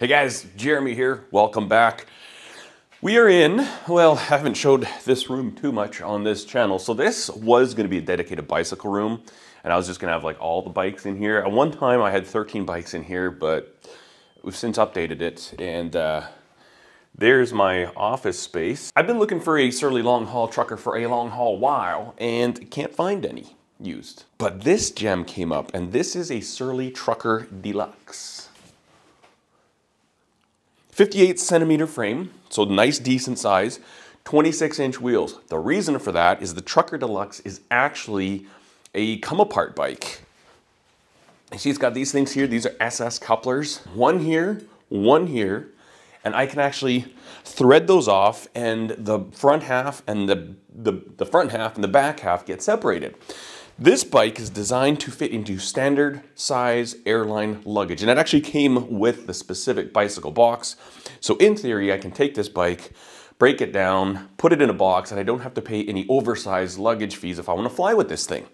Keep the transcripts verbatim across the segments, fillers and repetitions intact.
Hey guys, Jeremy here. Welcome back. We are in, well, I haven't showed this room too much on this channel. So this was going to be a dedicated bicycle room, and I was just going to have like all the bikes in here. At one time I had thirteen bikes in here, but we've since updated it. And uh, there's my office space. I've been looking for a Surly long haul trucker for a long haul while and can't find any used. But this gem came up, and this is a Surly Trucker Deluxe. fifty-eight centimeter frame, so nice decent size, twenty-six inch wheels. The reason for that is the Trucker Deluxe is actually a come apart bike. And she's got these things here, these are S S couplers. One here, one here, and I can actually thread those off, and the front half and the, the, the front half and the back half get separated. This bike is designed to fit into standard size airline luggage, and it actually came with the specific bicycle box. So in theory, I can take this bike, break it down, put it in a box, and I don't have to pay any oversized luggage fees if I want to fly with this thing.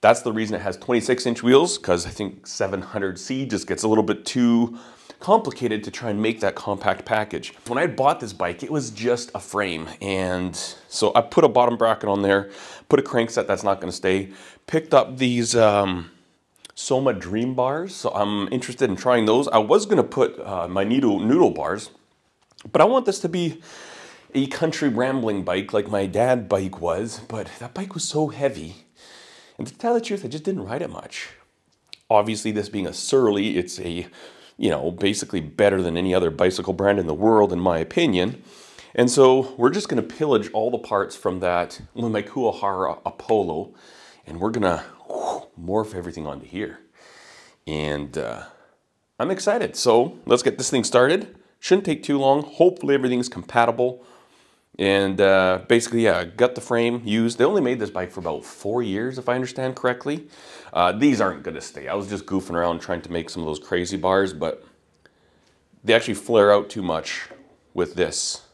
That's the reason it has twenty-six inch wheels, because I think seven hundred C just gets a little bit too complicated to try and make that compact package. When I bought this bike, it was just a frame, and so I put a bottom bracket on there, put a crankset that's not going to stay, picked up these um, Soma Dream bars, so I'm interested in trying those. I was going to put uh, my needle noodle bars, but I want this to be a country rambling bike like my dad's bike was, but that bike was so heavy, and to tell the truth, I just didn't ride it much. Obviously, this being a Surly, it's a you know, basically better than any other bicycle brand in the world, in my opinion. And so we're just gonna pillage all the parts from that, with my Kuwahara Apollo, and we're gonna whoo, morph everything onto here. And uh, I'm excited, so let's get this thing started. Shouldn't take too long, hopefully everything's compatible. And uh, basically, yeah, got the frame used. They only made this bike for about four years, if I understand correctly. Uh, these aren't going to stay. I was just goofing around trying to make some of those crazy bars, but they actually flare out too much with this.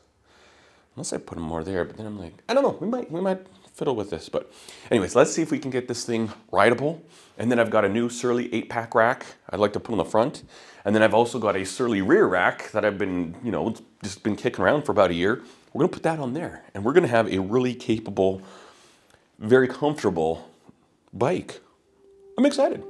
Unless I put them more there, but then I'm like, I don't know, we might, we might fiddle with this. But anyways, let's see if we can get this thing rideable. And then I've got a new Surly eight pack rack I'd like to put on the front. And then I've also got a Surly rear rack that I've been, you know, just been kicking around for about a year. We're gonna put that on there, and we're gonna have a really capable, very comfortable bike. I'm excited.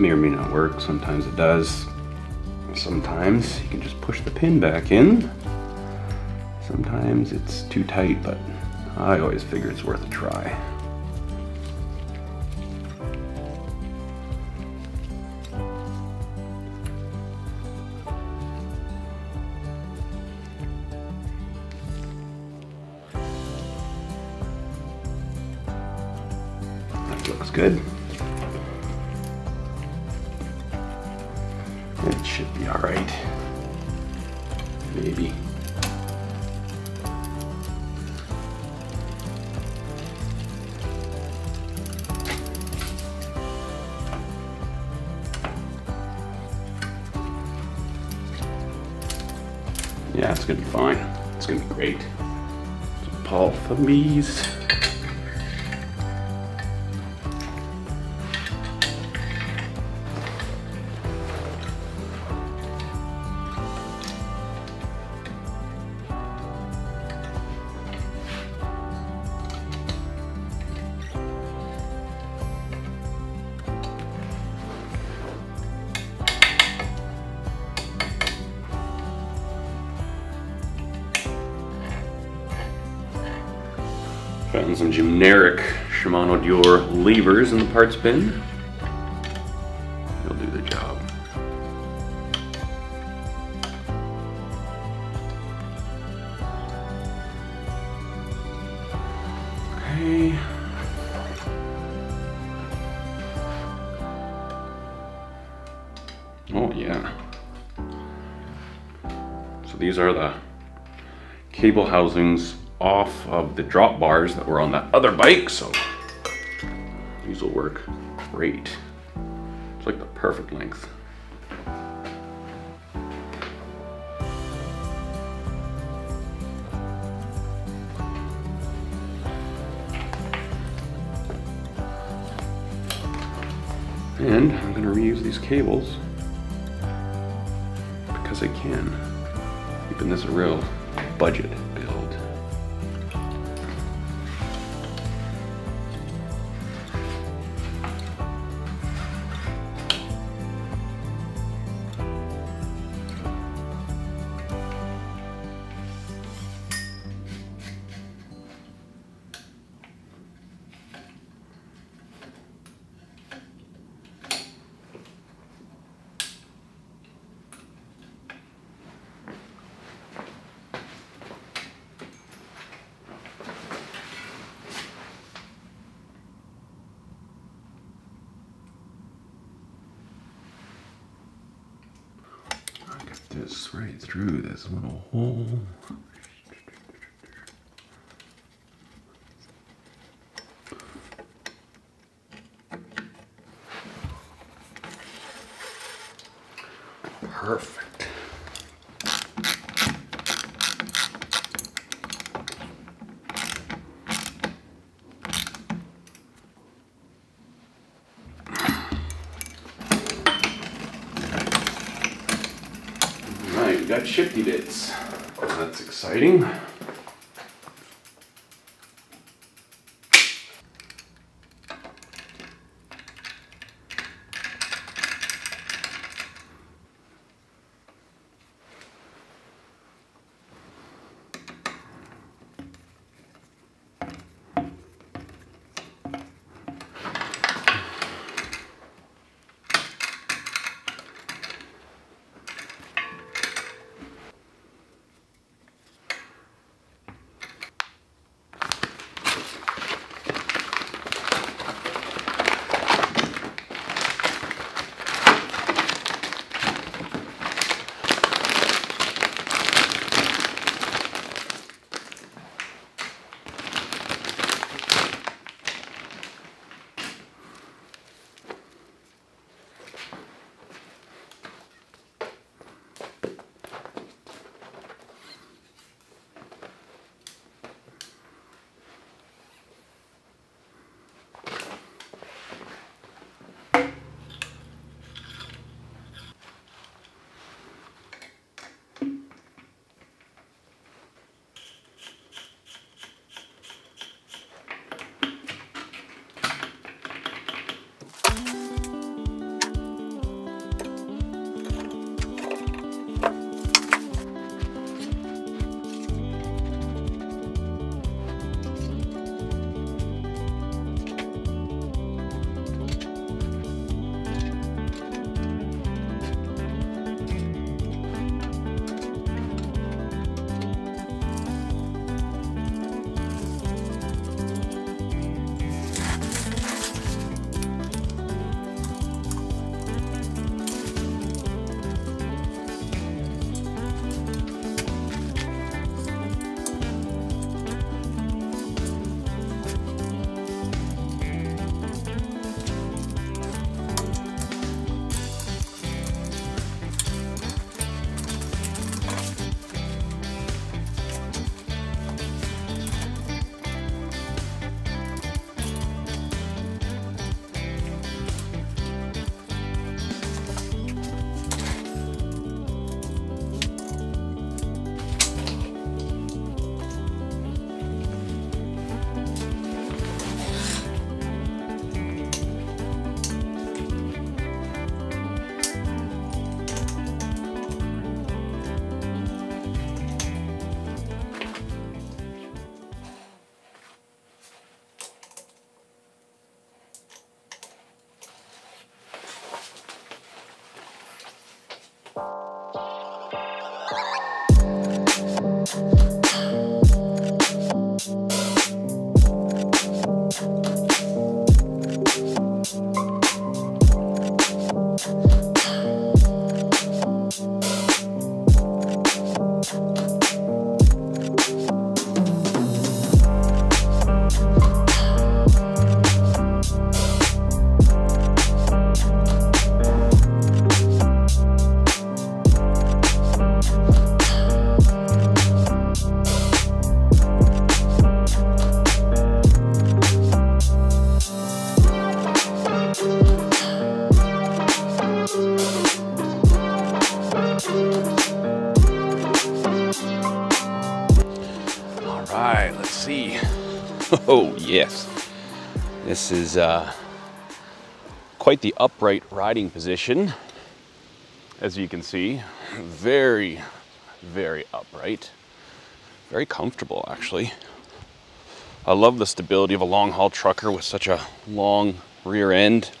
May or may not work. Sometimes it does. Sometimes you can just push the pin back in. Sometimes it's too tight, but I always figure it's worth a try. That looks good. It should be all right, maybe. Yeah, it's gonna be fine. It's gonna be great. Some Paul Thumbies. Found some generic Shimano Deore levers in the parts bin. They'll do the job. Okay. Oh yeah. So these are the cable housings off of the drop bars that were on that other bike, so these will work great. It's like the perfect length. And I'm going to reuse these cables because I can, keeping this a real budget build. This right through this little hole. Perfect. Got shifty bits. That's exciting. Alright, let's see. Oh yes. This is uh, quite the upright riding position. As you can see, very, very upright. Very comfortable, actually. I love the stability of a long haul trucker with such a long rear end.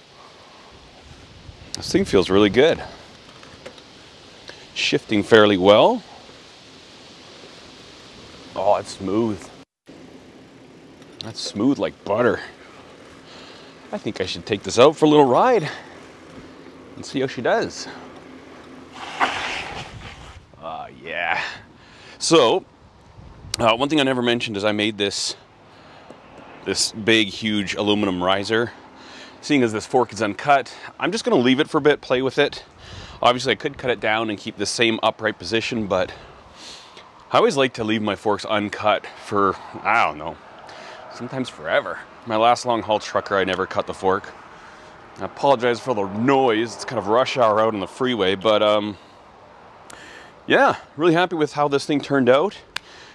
This thing feels really good. Shifting fairly well. Oh, it's smooth. That's smooth like butter. I think I should take this out for a little ride and see how she does. Ah, uh, yeah. So, uh, one thing I never mentioned is I made this this big, huge aluminum riser. Seeing as this fork is uncut, I'm just gonna leave it for a bit, play with it. Obviously I could cut it down and keep the same upright position, but I always like to leave my forks uncut for, I don't know, sometimes forever. My last long haul trucker, I never cut the fork. I apologize for the noise. It's kind of rush hour out on the freeway, but um, yeah, really happy with how this thing turned out.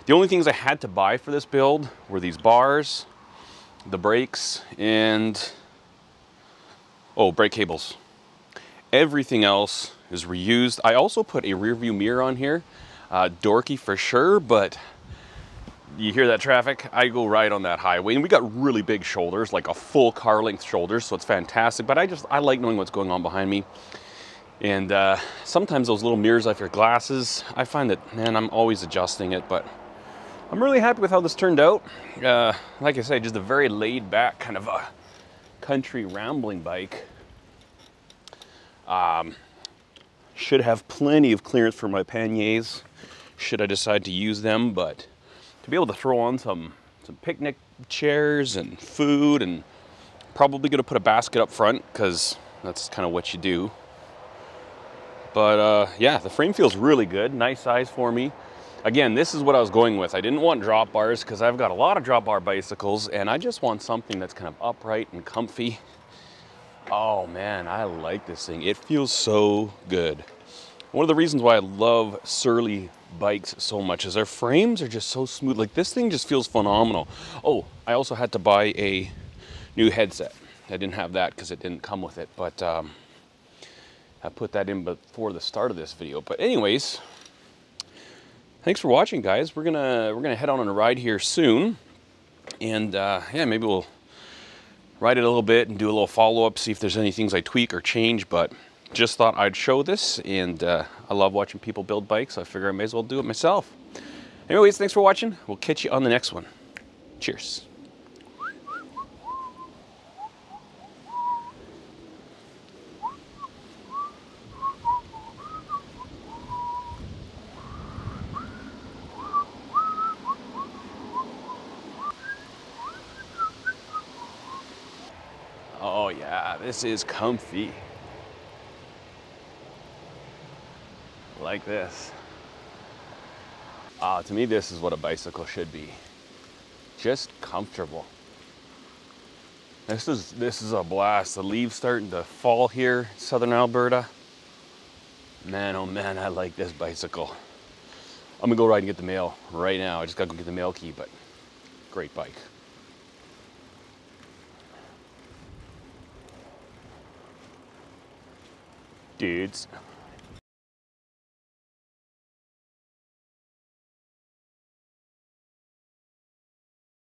The only things I had to buy for this build were these bars, the brakes, and, oh, brake cables. Everything else is reused. I also put a rear view mirror on here. Uh, dorky for sure, but you hear that traffic, I go right on that highway. And we got really big shoulders, like a full car length shoulders, so it's fantastic. But I just, I like knowing what's going on behind me. And uh, sometimes those little mirrors off your glasses, I find that, man, I'm always adjusting it, but I'm really happy with how this turned out. Uh, like I say, just a very laid back kind of a country rambling bike. Um, should have plenty of clearance for my panniers, should I decide to use them, but to be able to throw on some, some picnic chairs and food, and probably gonna put a basket up front because that's kind of what you do. But uh, yeah, the frame feels really good, nice size for me. Again, this is what I was going with. I didn't want drop bars because I've got a lot of drop bar bicycles and I just want something that's kind of upright and comfy. Oh man, I like this thing. It feels so good. One of the reasons why I love Surly bikes so much is their frames are just so smooth. Like this thing just feels phenomenal. Oh, I also had to buy a new headset. I didn't have that because it didn't come with it, but um, I put that in before the start of this video. But anyways, thanks for watching, guys. We're gonna we're gonna head on on a ride here soon, and uh, yeah, maybe we'll ride it a little bit and do a little follow up, see if there's any things I tweak or change, but. Just thought I'd show this, and uh, I love watching people build bikes, so I figure I may as well do it myself. Anyways, thanks for watching. We'll catch you on the next one. Cheers. Oh yeah, this is comfy. Like this. Ah, to me, this is what a bicycle should be. Just comfortable. This is this is a blast. The leaves starting to fall here, southern Alberta. Man, oh man, I like this bicycle. I'm gonna go ride and get the mail right now. I just gotta go get the mail key, but great bike. Dudes.